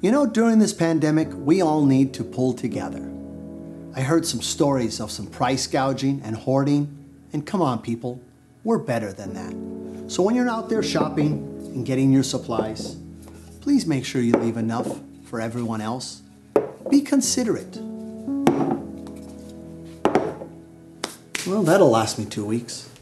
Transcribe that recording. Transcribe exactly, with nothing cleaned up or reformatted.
You know, during this pandemic, we all need to pull together. I heard some stories of some price gouging and hoarding, and come on people, we're better than that. So when you're out there shopping and getting your supplies, please make sure you leave enough for everyone else. Be considerate. Well, that'll last me two weeks.